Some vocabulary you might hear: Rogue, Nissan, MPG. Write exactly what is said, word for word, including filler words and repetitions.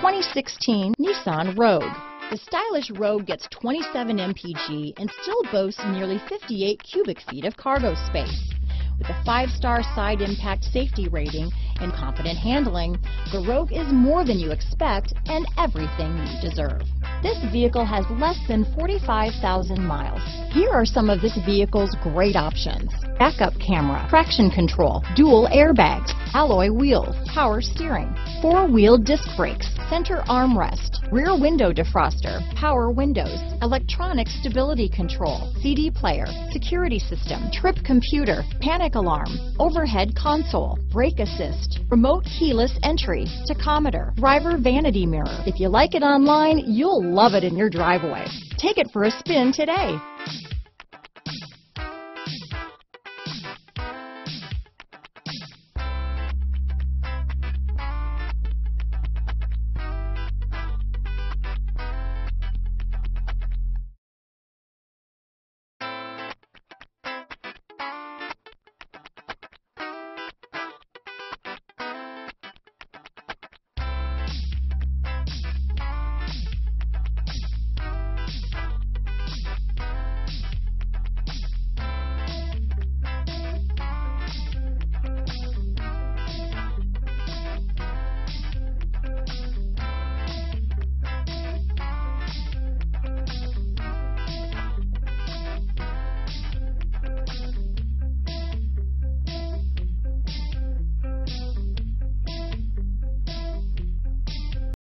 twenty sixteen Nissan Rogue. The stylish Rogue gets twenty-seven M P G and still boasts nearly fifty-eight cubic feet of cargo space. With a five-star side impact safety rating and competent handling, the Rogue is more than you expect and everything you deserve. This vehicle has less than forty-five thousand miles. Here are some of this vehicle's great options: backup camera, traction control, dual airbags, alloy wheels, power steering, four-wheel disc brakes, center armrest, rear window defroster, power windows, electronic stability control, C D player, security system, trip computer, panic alarm, overhead console, brake assist, remote keyless entry, tachometer, driver vanity mirror. If you like it online, you'll love it in your driveway. Take it for a spin today.